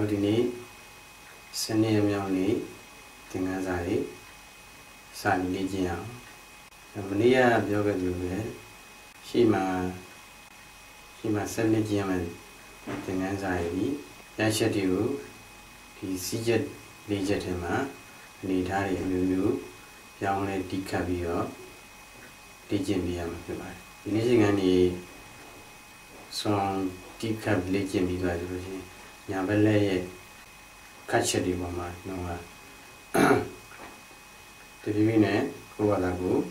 Lodini, Seni Mioni, Tingazai, San Lijian, Amnia Bioga Jube, Shima San Lijian, Tingazai, Yashadu, the Sijat Lijatema, Nitari Lulu, Yamle Dicabio, Dijibiam. Finishing any song Dicab Lijibiga. Nyabele kacha di mama nonga tebimine kuwalaku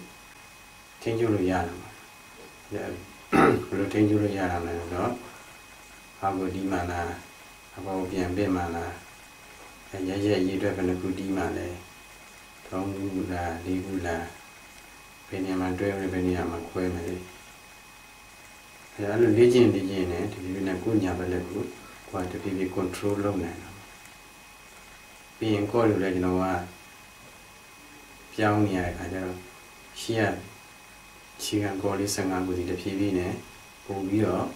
tenjulu yara ya lu tenjulu yara na do ago di mana ago pian be mana ya ya yi twet bana ku di mana tong ku la di ku la benya ma twet benya ma kwai ma le ya lu lejin lejin ne tebimine ku nyabele ku quite to be controlled on that. Being called Reginova Piaunia, I don't hear Chigan Goli sang up with the Pivine, Bobio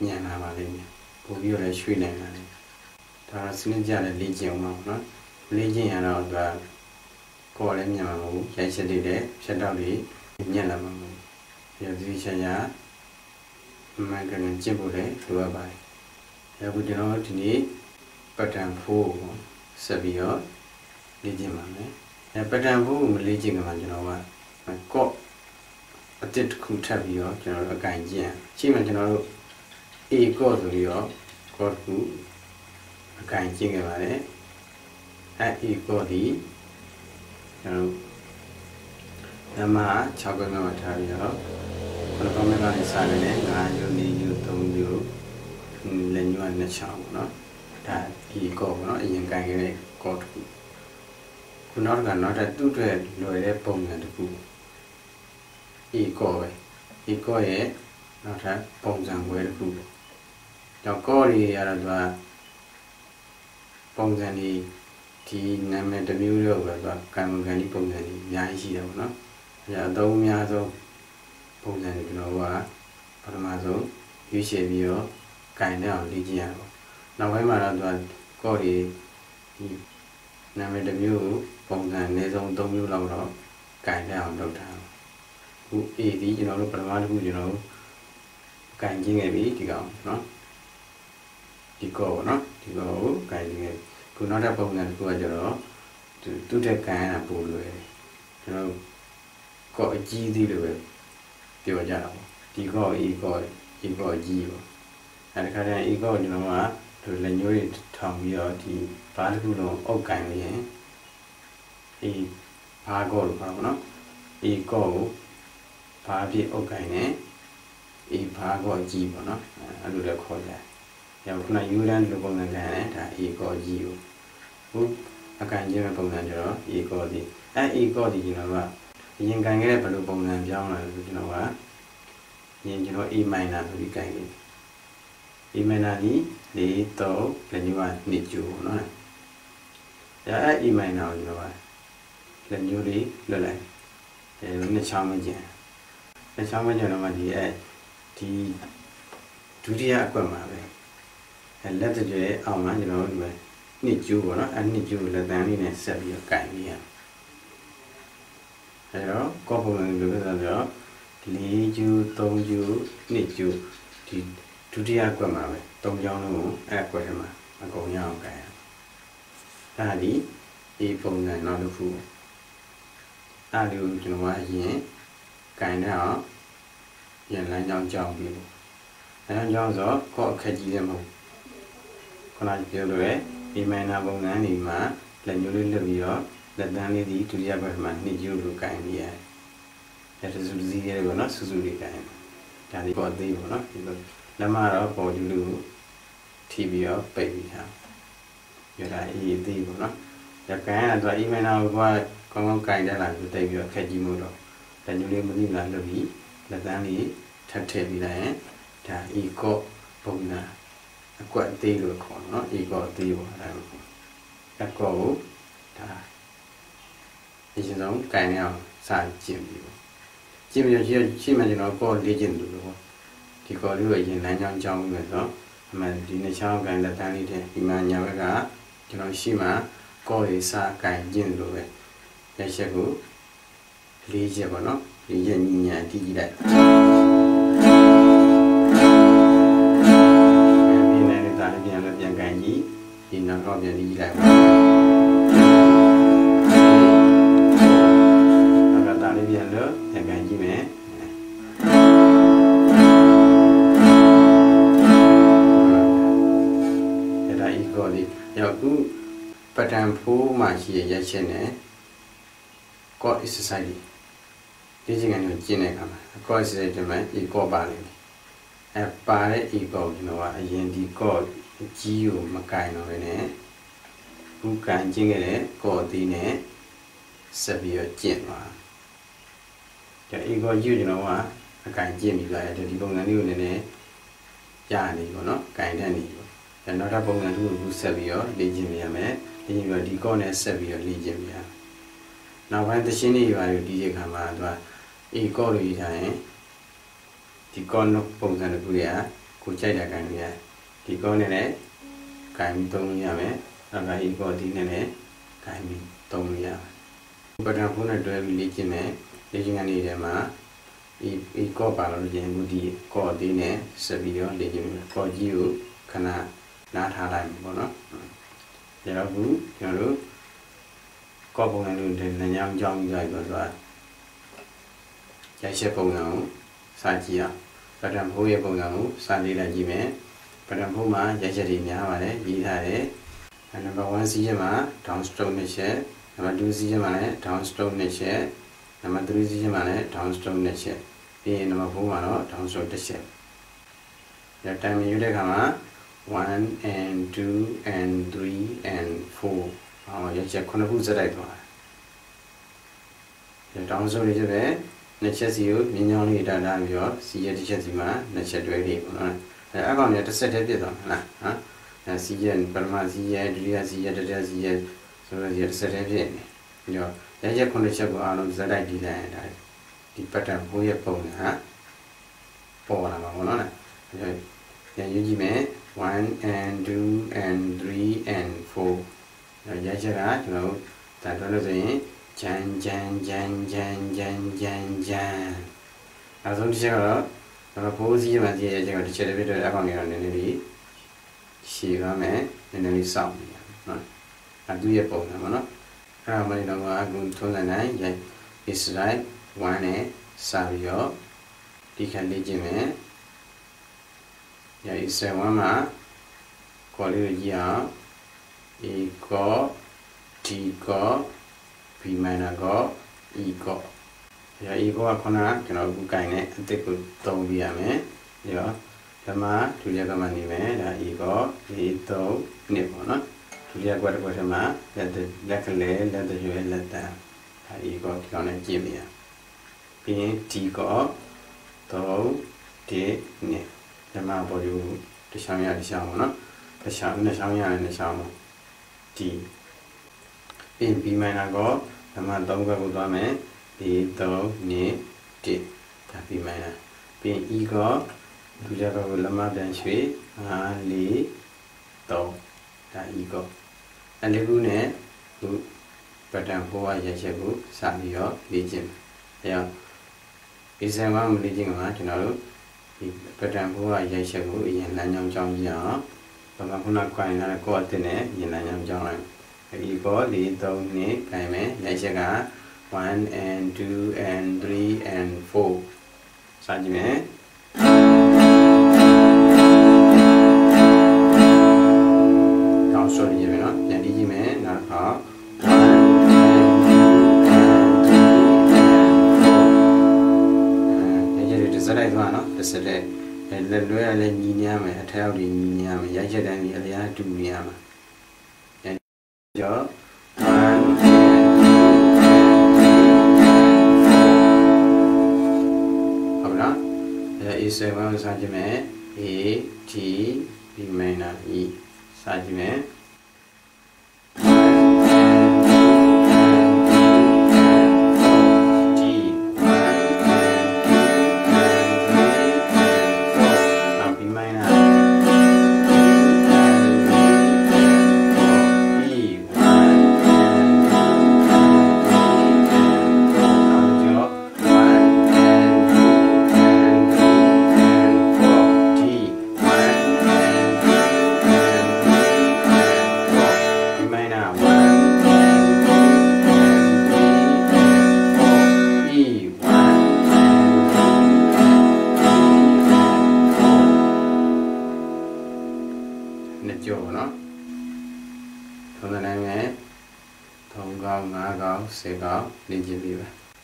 Yana Marina, Bobio Shwina. Tarasinijan and Legion Mountain, Legion and all the calling Yamamu, Yashadide, Shadawi, Yanamamu. Yavishaya Mangan Jibule, Duabai. I would not need but I'm full, Savio, Ligimame. A pattern boom, Ligimamanova. My cop a tit could have your general Gangian. Chimantino E. Godio, Gorgu, a kind Jingamare, at E. Godi, Nama, Chagamavatavio, for the Pomela is silent, and you need you told you. Lên nhuận là cháu nó đã kỳ cổ nó yên cái này cột của nó là nó đã tụt về rồi để bông là được ý cổ ấy nó đã bông rằng với được cháu cô thì là bông rằng thì nằm ở tầm yêu được và càng gần đi bông rằng thì nhái gì đâu nó là đâu nha rồi bông rằng thì nó quá và mà rồi như chế biểu kind of Ligian. Now, I'm not going to name the mule, Pongs and Nazon, don't you love? Kind of no time. Who is the you know, but one who you know, kind of a bit, you know, no? Tico, no? Tico, kind of could not have Pongs and Guadalho to do the kind of pool way. You know, got a G deal with the Ojano. Tico, ego, ego, G. And carrying ego, you know, to Lenuit Tom Yor, the particular Okangi, E. Pagol Pavno, E. Go, Pavi Okane, E. Pagol Gibono, I do the call that. Yavna Yuran Lubonagan, E. Go Gio. Whoop, a kind of Ponandro, E. Go the, and E. Go the Genova. Yingan Lubon and John, you know what? Yinjino E. Minor, we can. Imanani, the to, then you want need you, no? Yeah, Iman now, you know. Then you read the light. And the Chamajan. The Chamajan of the air, the to the aquamare. And let the day, our man, you know, need you, and need you, let them in and serve your kind here. Hello, couple and the other, lead you, told you, need you. Today I go my way. Don't you know? I go him. I go young guy. Daddy, he phone and not a fool. I do to know why he kind of young like young John people. And John's off, called Kaji them up. When I feel away, he may not own any man, then you live your, let them lead to the upper man, need you to kind here. That is the area not Suzuki kind. Daddy got the one. The matter for you, TV or baby. You like eat the one. The kind of even our boy, common kind of like to take your Kajimodo. Then you live with him like the bee, the dandy, Tatabila, that he got Pogna. A quite deal of corn, he got the one. A go, that is his own kind of side Jim. Jim, you know, called legend. Thì có đứa gì là nhau trong người đó Yang Yaku padang pu masih aja cene, kok isesadi, di jangan cene kama, kok isesadi cuma iko balik, apare iko ginawa yang di kok jiu makai no bene, bukan jengere kok dine sebio cene, jadi iko jiu ginawa makai jemi lah, jadi bongan itu nene, jadi kono kain dani. Dan orang pengen dulu sebio dijemnya di kone sebio dijemnya. Nah waktu sini baru dije kamar dua ikor ini di kone pengen dulu ya kucai dagang ya di kone ne kami tungnya me agak ikor di ne kami tungnya. Pada puna dua bilik me dijingan ini mah ikor baru jemu di kor di ne sebio dijemnya kor jiu karena Nah, halai bono, jadi aku kalau kau pengen duduk nanya jong jadi berdoa, jadi siapa pengen saja, pada punya pengen sandi lagi me, pada punya jadi niaga mana, ini, karena bawahan sih cuma downstream nece, nama dulu sih cuma downstream nece, nama dulu sih cuma downstream nece, ini nama punya no downstream nece, jadi time ini udah kama. 1 and 2 and 3 and 4 ya cek kono pun serai tuh ya tahun sore itu deh nacet sih yuk minyak ini dah biar sih jadi nacet sih mah nacet dua hari punan ya agam ya terus ada berapa nah nah sih jadi permainan sih jadi dua sih jadi tiga sih jadi semua sih terus ada berapa ya ya cek kono cek gua alam serai di daerah di petang boleh pun ha pun apa pun lah ya yang jadi me 1 and 2 and 3 and 4. Jadi cara kalau tanda lagi jan jan jan jan jan jan jan. Langsung dijaga kalau posisi masih aja kalau dijaga itu apa yang orang ini siapa me ini sah. Aduh ya pun nama no. Kalau mana orang agung tu mana ya Israel wana Sario dikali jeme. Ya isewa ma koli ya iko tiko bimana go iko ya iko akona kena bukain ya teku tau biame ya sama tulia kama ni me ya iko itu ni kono tulia kuar kuar sama ya terjual lata ya iko kena jemia pin tiko tau de ni Jemaah baru di syamnya mana? Di syamnya di. Ini mana go? Jemaah tahu ke buat apa? Di tahu ni di. Tapi mana? Ini go tu jaga ulama dan swi ali tahu. Ini go. Ali tu ne tu pertama buat jasa bu sambil licin. Ya. Islam orang licin mana? Kenal tu? Padang buah yang sebu yang lanyam jong jong, bagaimana pun aku yang kau tene yang lanyam jong lang. Iko di tahun ni kau me yang seka 1 and 2 and 3 and 4 saja me. Kau sorry je me no, jadi je me nak kau. Serai tuan, no, serai. Lalu ada niya me, ada orang niya me, yang jadi ni ada tu niya me. Yang jauh, apa nak? Ya, istimewa saja me, E, T, B mana I saja me.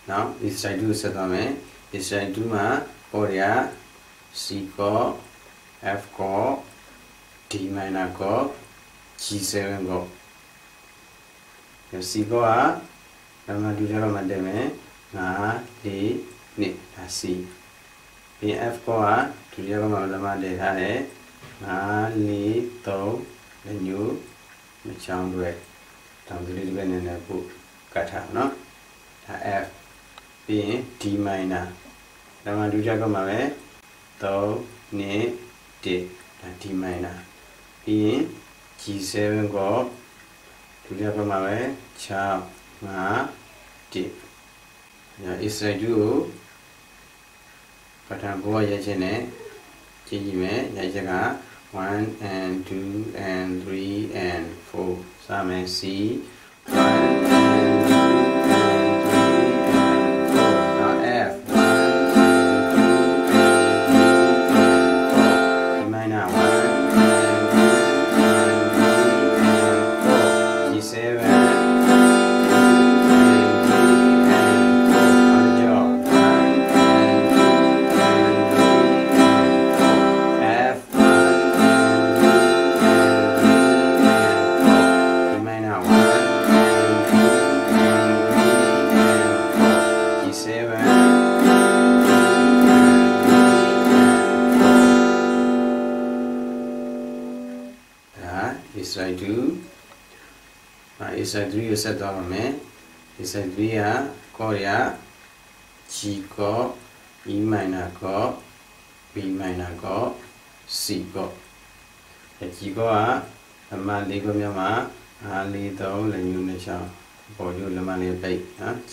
Now is try to setame is try to ma korea C ko F ko D minor ko G7 ko. If C ko a nama dudara mademe na D ni na C. If F ko a dudara mademe na E na ni to na nyu na changwe. Tamu dudara mademe na bu kata no na F. B D minor. Nama dudara mademe to ni D na D minor. B G7 ko Tulia pemawe cha ma di. Ya isaidu pada gua ya jene jime ya jaga 1 and 2 and 3 and 4 sama C 1 and 2 and 3 and 4 F 1 and 2 gimana 3 Korea G ko E minor ko B minor ko C ko G ko a Lama li ko miyama A li to lenyu nisha Boju lama li pay G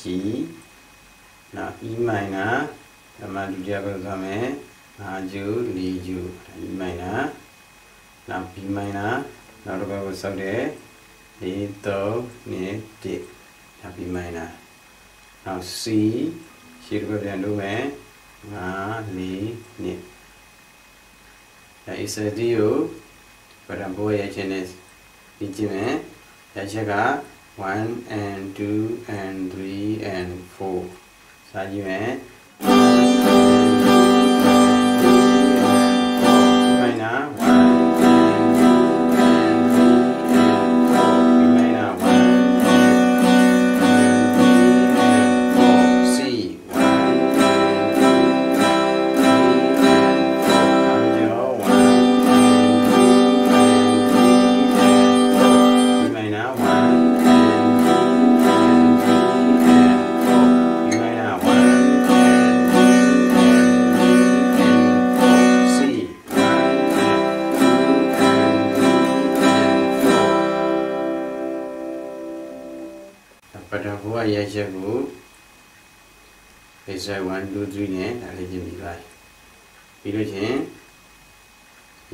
na E minor Lama juja ko kame A ju li ju E minor na B minor na ruka ko sabde Ito ni D tapi minor. Now C sirko diandu me na li ni. Ya isa diu pada boya jenis biji me ya jaga 1 and 2 and 3 and 4 saji me minor. Saya 1 2 3 ni dah lagi bilah. Bilah je.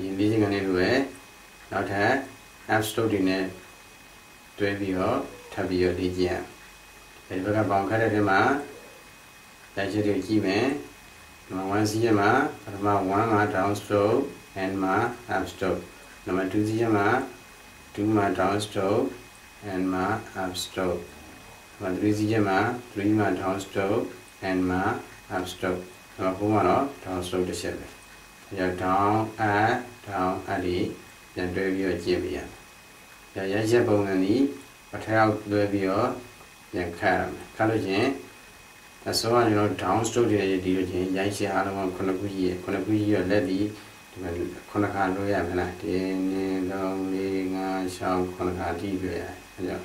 Ini lagi kan ni dua. Nau dah abstract ni. Dua biar, tiga biar dia. Jadi kalau bangka ada mana, dah jadi lagi mana. Nama siapa mana, nama one mana downstroke and mana abstract. Nama two siapa mana, two mana downstroke and mana abstract. Nama three siapa mana, three mana downstroke. And ma upstroke. Nama kumano downstroke disable. Ya down a di dan dua biar jebia. Ya ya jebau nani pertama dua biar yang karam. Kalau je, asalnya no downstroke dia jadi je. Yang si haluan konak kujiye lebih konak halu ya mana. Ini dong linga shau konak hati dia. Ya.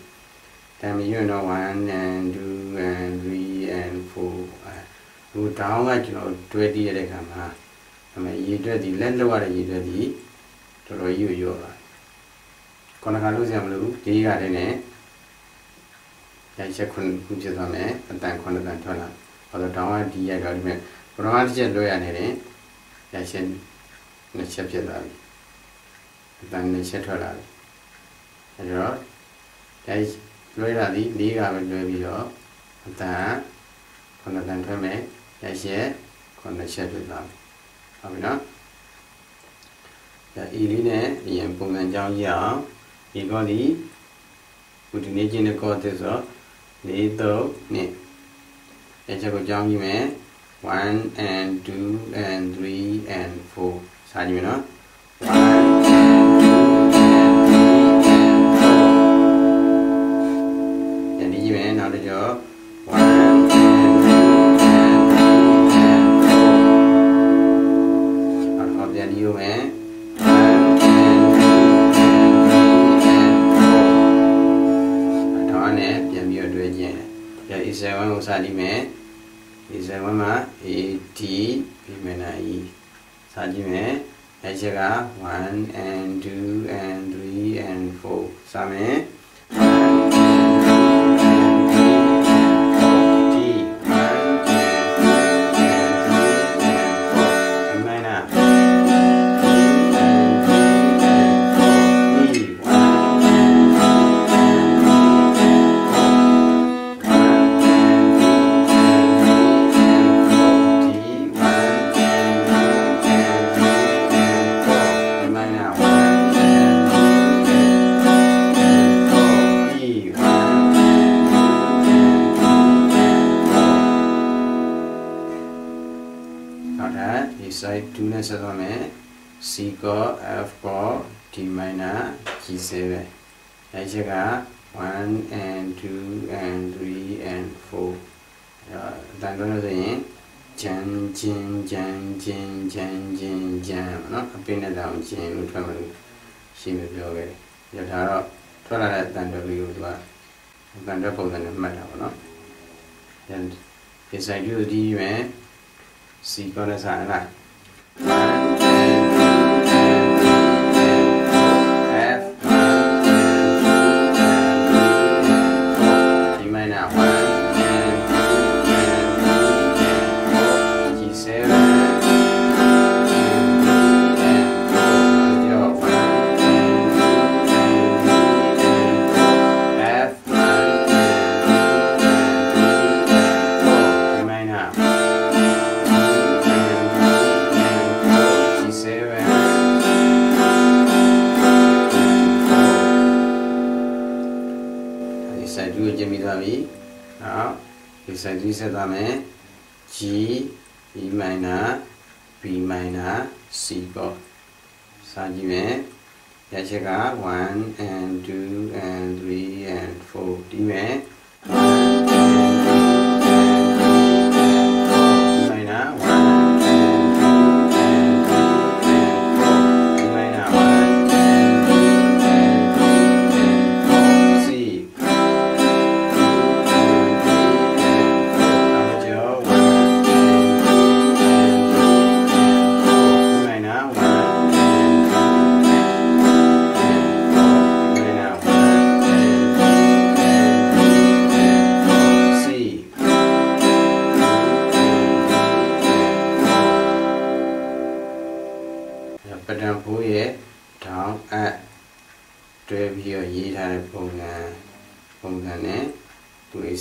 Tapi you know 1 and 2 and 3 and 4. Lu tahu nggak jono 20 ada kamera. Nama ini 20 lalu ada ini 20. Terus you. Kena kalau siapa lu tiga hari ni. Jadi aku kunci sama tentang kena tentang. Kalau tahu dia kalau ni perumahan je doyan ni. Jadi nasib je lah. Tentang nasib lah. Terus jadi. Loi là đi ra bên lối biểu, ta còn là đàn thôi mẹ, dạy xe còn là xe được làm, học biết đó. Giờ ý lý này, đi em cùng anh giao giỏ, đi coi đi, một đứa này chỉ là coi thế rồi, đi tàu nè, जाऊंगी मैं 1 and 2 and 3 and 4 सारी में ना 1 and 2 and 3 jadi gimana nak ada jo 1 and 2 and 4 और अब jadi you में Isawan usadi me, Isawan ma e t pimenai. Sadi me, ajaga 1 and 2 and 3 and 4. Same. 1 and 2 and 3 and 4. Pimena. 2 and 3 and 4. E 2 C ko F ko D minor G 7 ajaga 1 and 2 and 3 and 4 dan dona de jam jam jam jam jam jam jam no apena daun jam lu thwa ma lu shin me pyo kae ya tha ro thwa la da tan do lu thwa tan do phong da ne mat da ba no then is I do di me C ko na sa na G E minor B minor C chord. Saji me yachega 1 and 2 and 3 and 4. D me minor 1 and 2 and 3 and 4. E minor 1 and 2 and 4. C.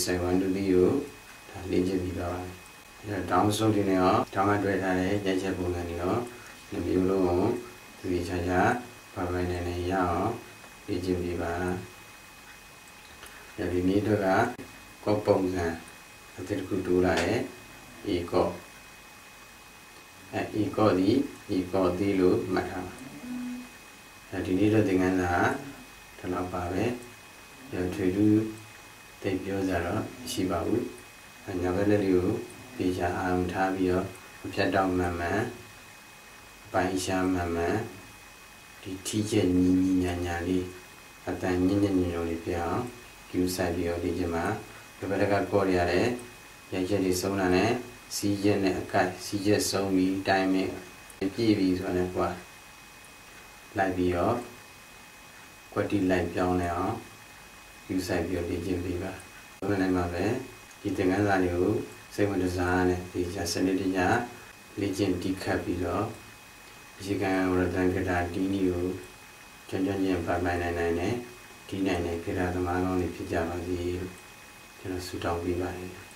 Saya bantu dia, dah lincah bila. Jadi tahun soli ni oh, tahun dua hari jadi pungan ni oh, lebih belum tu bicara permainan ni ya oh, lincah bila. Jadi ni tu lah, kau pungan, atur kudulah iko, iko di lu macam. Jadi ni tu dengan lah, dalam pakai, yang terus Tepio zara sibawu, anjaga leliu, bisa am tabio, bisa dong mama, paisha mama, di tiga ni nyali, kata ni piao, kiu sabio di jema, kepada kakor yare, ya jadi saunane, sije nekat, sije saumi, time, epivi suana kwa, labio, kwa di labio neo. Usai biar dijam bila. Bukan apa ber, kita kan lalu saya mendesain, dijam sendiri dijam, dijam tiga bila. Jika orang dalam kerja dini itu, jangan jangan permainan ini, dini ini kerja teman orang di pejabat di, jangan sudah bila.